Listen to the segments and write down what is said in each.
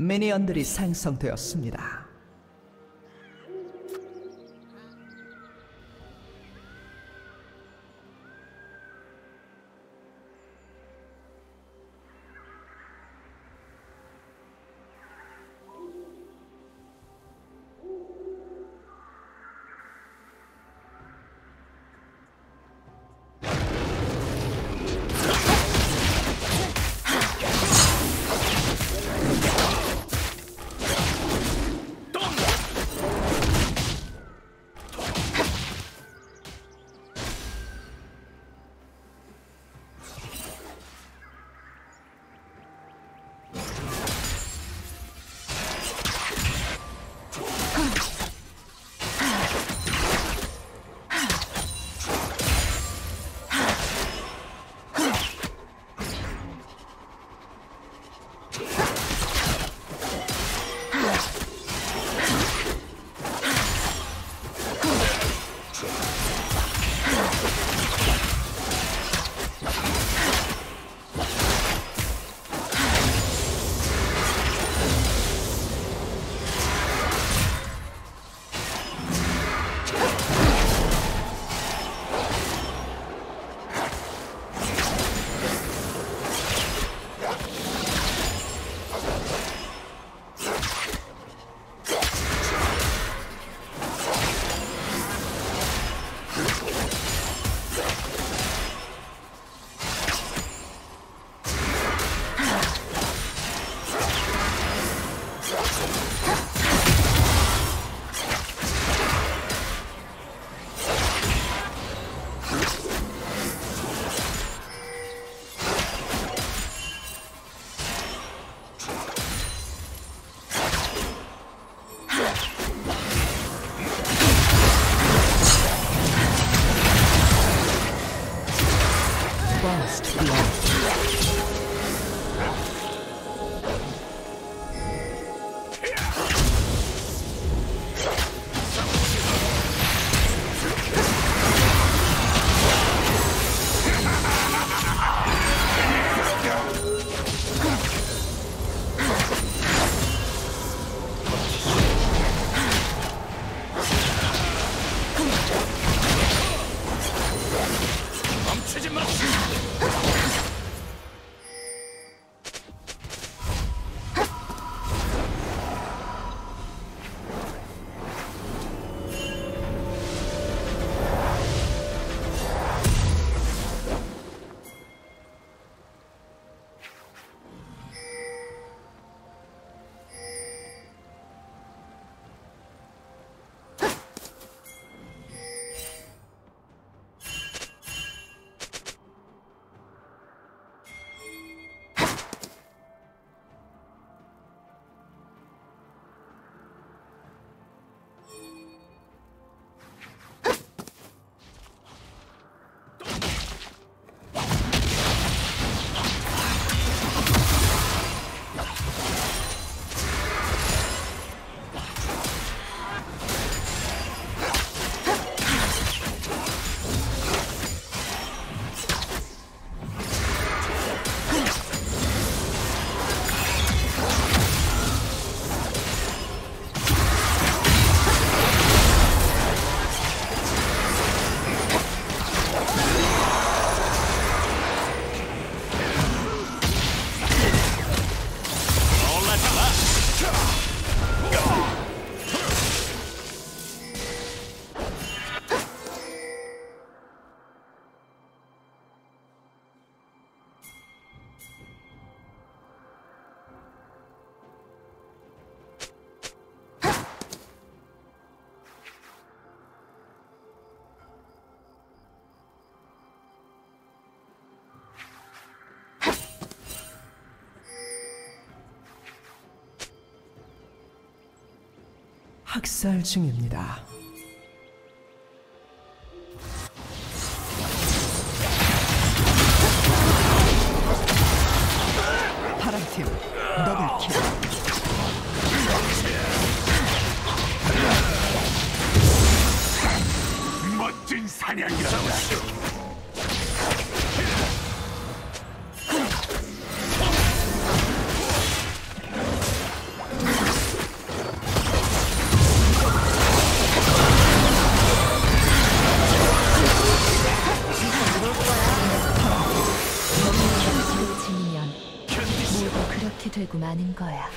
미니언들이 생성되었습니다. 학살 중입니다. 파란팀 더블킬. 멋진 사냥이다. 모두 그렇게 되고 마는 거야.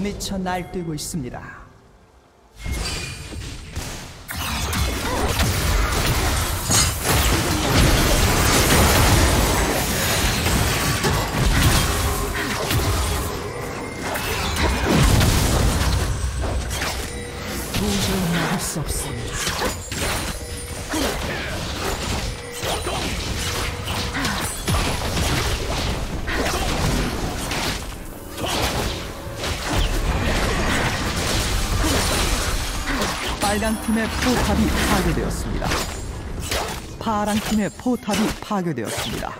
미쳐 날뛰고 있습니다. 할 수 없습니다. 빨강 팀의 포탑이 파괴되었습니다. 파랑 팀의 포탑이 파괴되었습니다.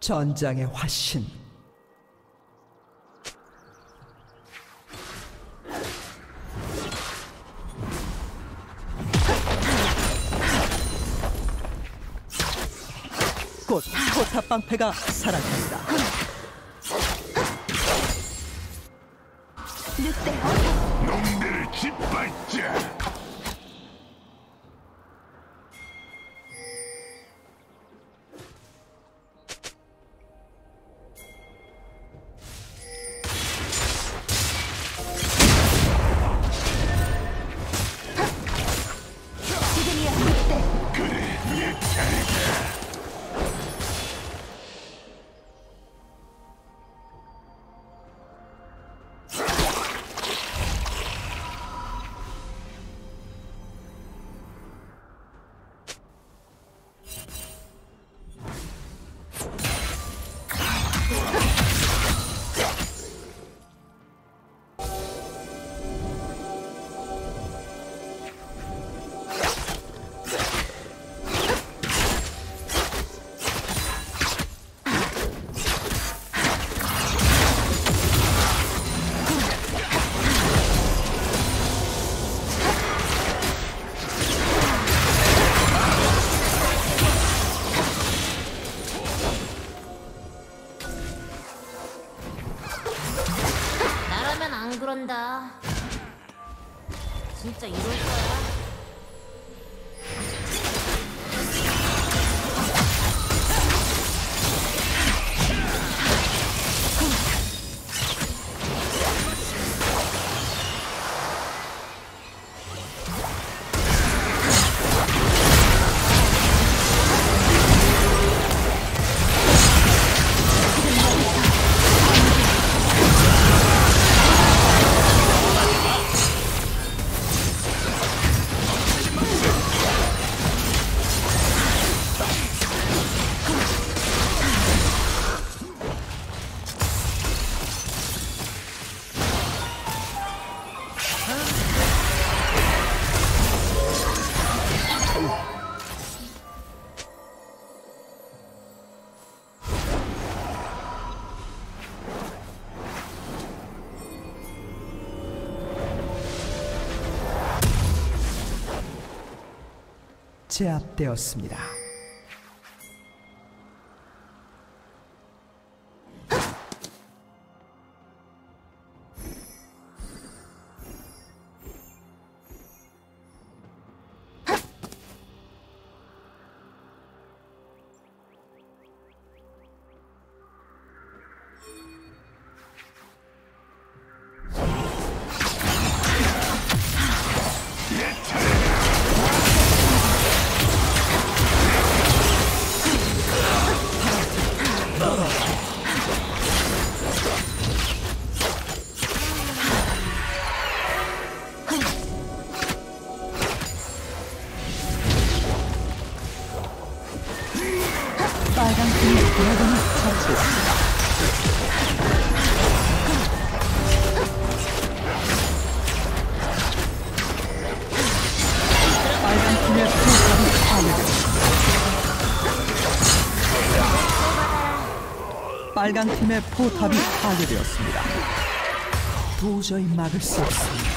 전장의 화신. 곧 포탑 방패가 사라집니다. 놈들을 짓밟자. 진짜 이럴 거야? 제압되었습니다. 빨간 팀의 포탑이 파괴되었습니다. 도저히 막을 수 없습니다.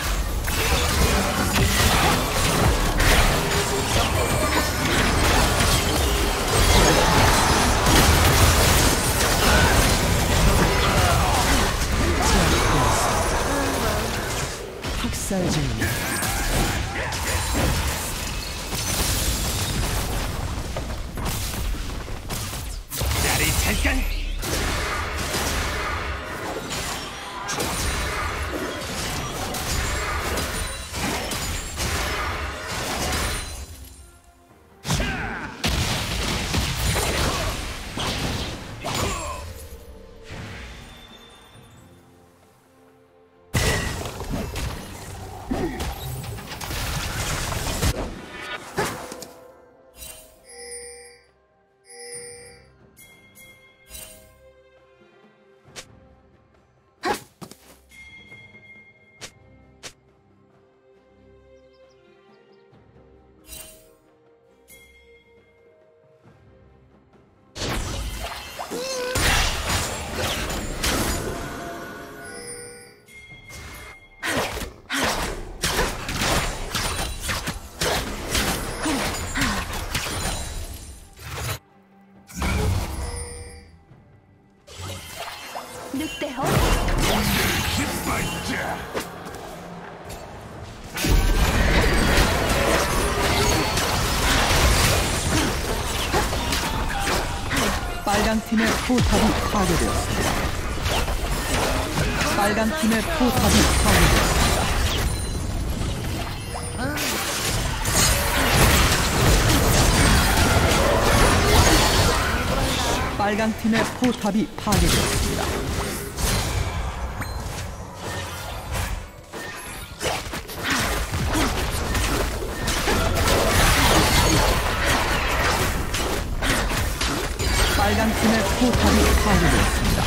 학살 중입니다. 자리 잠깐! 빨간팀의 포탑이 파괴되었습니다. 빨간팀의 포탑이 파괴되었습니다. 빨간팀의 포탑이 파괴되었습니다. 빨간팀의 포탑이 파괴되었습니다.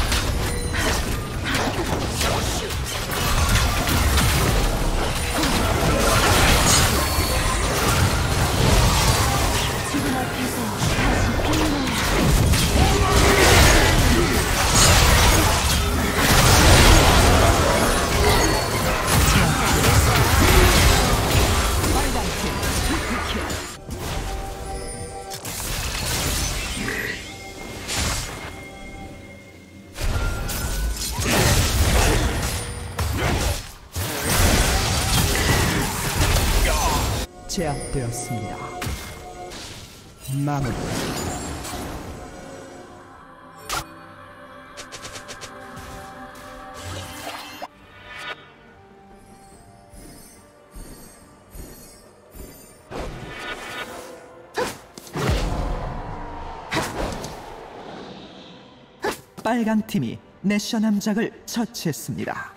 지금 앞에서 다시 끝나야 빨간팀 제압되었습니다. 마무리. 빨간 팀이 내셔 남작을 처치했습니다.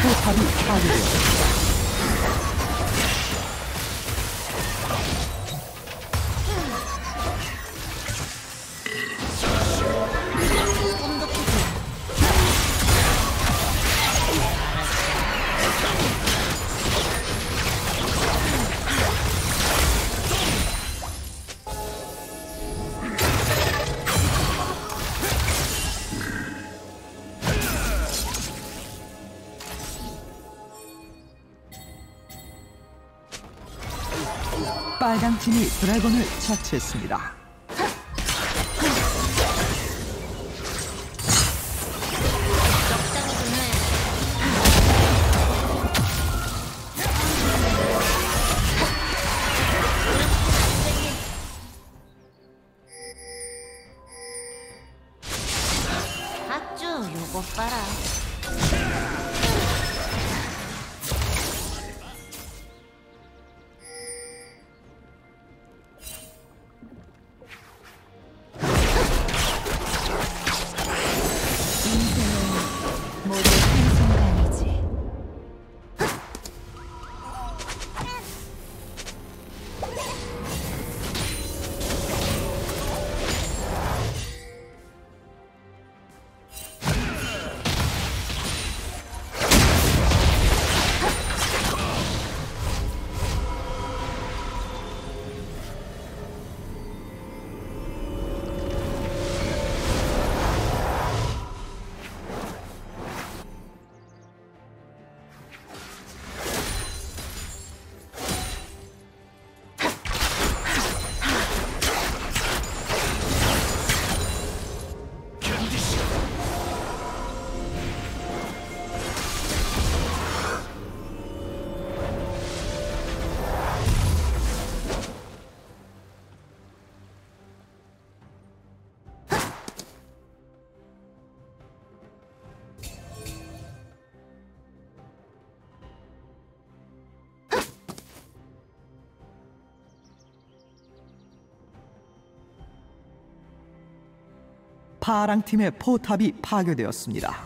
포탑이 파괴되었습니다. 빨강 팀이 드래곤을 처치했습니다. 아쭈, 요거 봐라. 파랑팀의 포탑이 파괴되었습니다.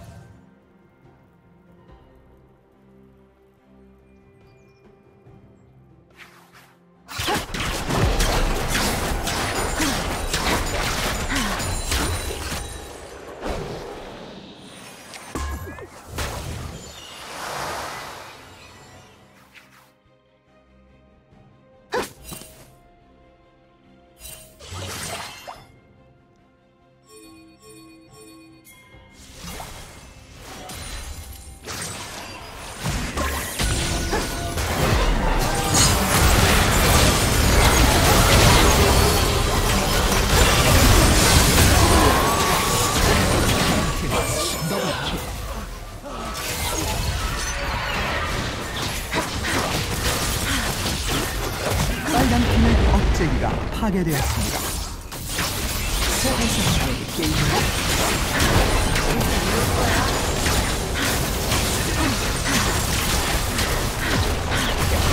파괴되었습니다.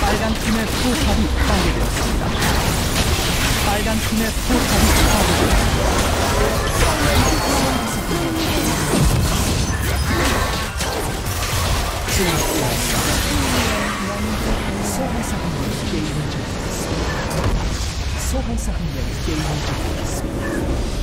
빨간 팀의 포탑이 파괴되었습니다. 빨간 팀의 포탑이 파괴되었습니다. 소환사 한 명이 게임을 진행했습니다.